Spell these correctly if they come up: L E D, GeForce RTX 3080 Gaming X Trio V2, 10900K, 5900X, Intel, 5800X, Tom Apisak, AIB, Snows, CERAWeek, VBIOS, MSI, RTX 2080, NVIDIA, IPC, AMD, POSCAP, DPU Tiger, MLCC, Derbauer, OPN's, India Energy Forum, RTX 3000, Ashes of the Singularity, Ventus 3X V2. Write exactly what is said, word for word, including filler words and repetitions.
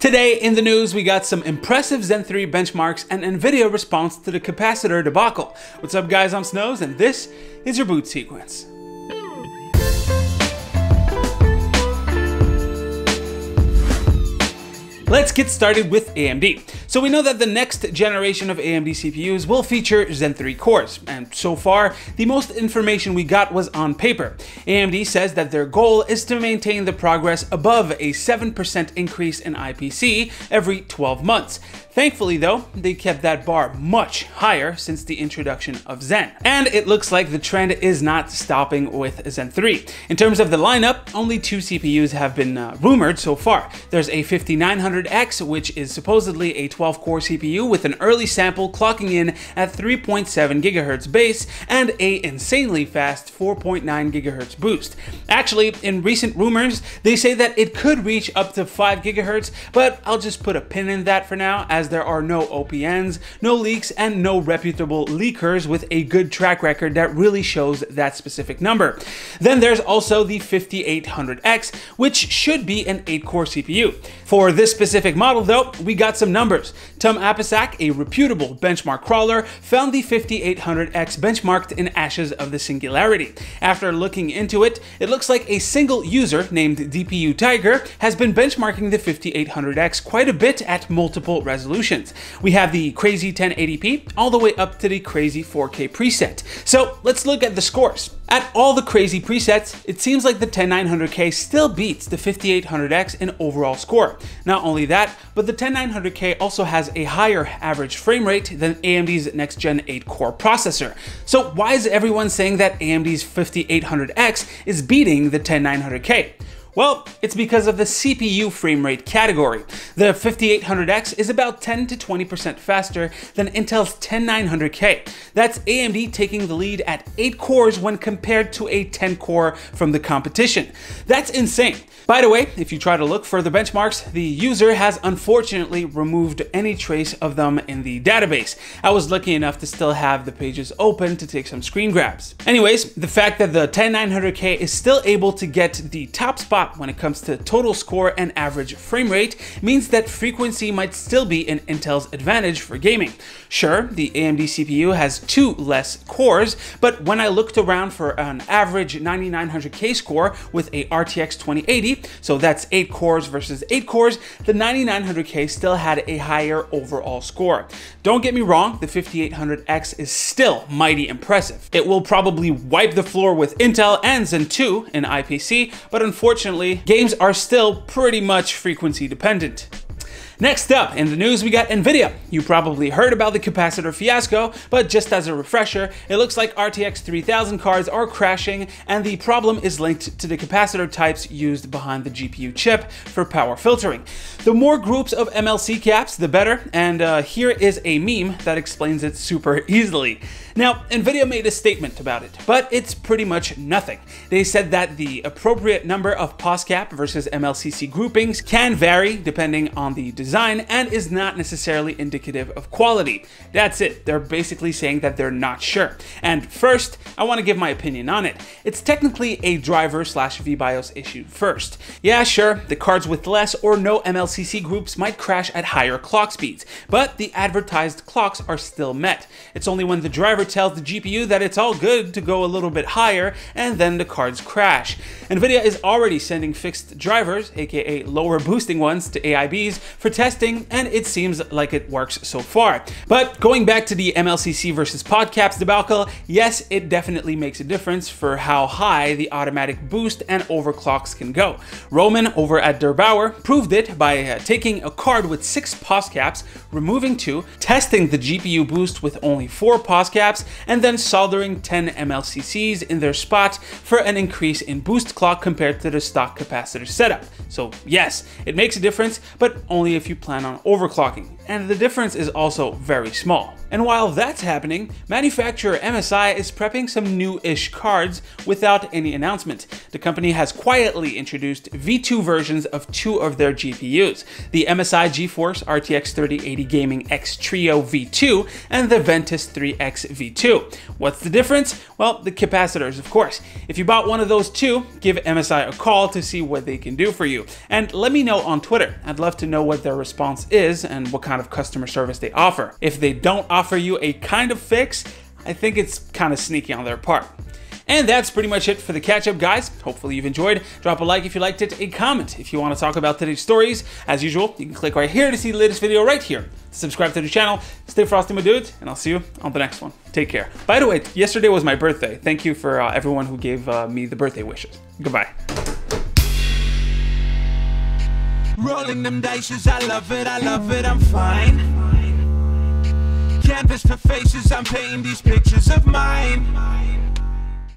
Today in the news, we got some impressive Zen three benchmarks and NVIDIA response to the capacitor debacle. What's up guys, I'm Snows and this is your Boot Sequence. Let's get started with A M D. So we know that the next generation of A M D C P Us will feature Zen three cores, and so far, the most information we got was on paper. A M D says that their goal is to maintain the progress above a seven percent increase in I P C every twelve months. Thankfully though, they kept that bar much higher since the introduction of Zen. And it looks like the trend is not stopping with Zen three. In terms of the lineup, only two C P Us have been uh, rumored so far. There's a fifty-nine hundred X, which is supposedly a twelve core C P U with an early sample clocking in at three point seven gigahertz base and a insanely fast four point nine gigahertz boost. Actually, in recent rumors, they say that it could reach up to five gigahertz, but I'll just put a pin in that for now, as there are no O P Ns, no leaks, and no reputable leakers with a good track record that really shows that specific number. Then there's also the fifty-eight hundred X, which should be an eight core C P U. For this specific model though, we got some numbers. Tom Apisak, a reputable benchmark crawler, found the fifty-eight hundred X benchmarked in Ashes of the Singularity. After looking into it, it looks like a single user named D P U Tiger has been benchmarking the fifty-eight hundred X quite a bit at multiple resolutions. Resolutions. We have the crazy ten eighty p all the way up to the crazy four K preset. So let's look at the scores. At all the crazy presets, it seems like the ten nine hundred K still beats the fifty-eight hundred X in overall score. Not only that, but the ten nine hundred K also has a higher average frame rate than A M D's next gen eight core processor. So why is everyone saying that A M D's fifty-eight hundred X is beating the ten nine hundred K? Well, it's because of the C P U frame rate category. The fifty-eight hundred X is about ten to twenty percent faster than Intel's ten nine hundred K. That's A M D taking the lead at eight cores when compared to a ten core from the competition. That's insane. By the way, if you try to look for the benchmarks, the user has unfortunately removed any trace of them in the database. I was lucky enough to still have the pages open to take some screen grabs. Anyways, the fact that the ten nine hundred K is still able to get the top spot when it comes to total score and average frame rate means that frequency might still be in Intel's advantage for gaming. Sure, the A M D C P U has two less cores, but when I looked around for an average ninety-nine hundred K score with a R T X twenty eighty, so that's eight cores versus eight cores, the ninety-nine hundred K still had a higher overall score. Don't get me wrong, the fifty-eight hundred X is still mighty impressive. It will probably wipe the floor with Intel and Zen two in I P C, but unfortunately, games are still pretty much frequency dependent. Next up, in the news we got NVIDIA. You probably heard about the capacitor fiasco, but just as a refresher, it looks like R T X three thousand cards are crashing and the problem is linked to the capacitor types used behind the G P U chip for power filtering. The more groups of M L C caps, the better, and uh, here is a meme that explains it super easily. Now, NVIDIA made a statement about it, but it's pretty much nothing. They said that the appropriate number of POSCAP versus M L C C groupings can vary depending on the design Design and is not necessarily indicative of quality. That's it. They're basically saying that they're not sure. And first, I want to give my opinion on it. It's technically a driver slash V BIOS issue first. Yeah, sure, the cards with less or no M L C C groups might crash at higher clock speeds, but the advertised clocks are still met. It's only when the driver tells the G P U that it's all good to go a little bit higher and then the cards crash. NVIDIA is already sending fixed drivers, aka lower boosting ones, to A I Bs for testing, and it seems like it works so far. But going back to the M L C C versus POSCAP debacle, yes, it definitely makes a difference for how high the automatic boost and overclocks can go. Roman over at Derbauer proved it by uh, taking a card with six POSCAPs, removing two, testing the G P U boost with only four POSCAPs, and then soldering ten M L C Cs in their spot for an increase in boost clock compared to the stock capacitor setup. So yes, it makes a difference, but only if you you plan on overclocking, and the difference is also very small. And while that's happening, manufacturer M S I is prepping some new-ish cards without any announcement. The company has quietly introduced V two versions of two of their G P Us, the M S I GeForce R T X thirty eighty Gaming X Trio V two and the Ventus three X V two. What's the difference? Well, the capacitors, of course. If you bought one of those two, give M S I a call to see what they can do for you. And let me know on Twitter. I'd love to know what their response is and what kind of customer service they offer. If they don't offer you a kind of fix, I think it's kind of sneaky on their part. And that's pretty much it for the catch-up, guys. Hopefully you've enjoyed. Drop a like if you liked it, a comment if you want to talk about today's stories. As usual, you can click right here to see the latest video right here. Subscribe to the channel, stay frosty my dude, and I'll see you on the next one. Take care. By the way, yesterday was my birthday. Thank you for uh, everyone who gave uh, me the birthday wishes. Goodbye. Rolling them dices, I love it, I love it, I'm fine. Canvas to faces, I'm painting these pictures of mine.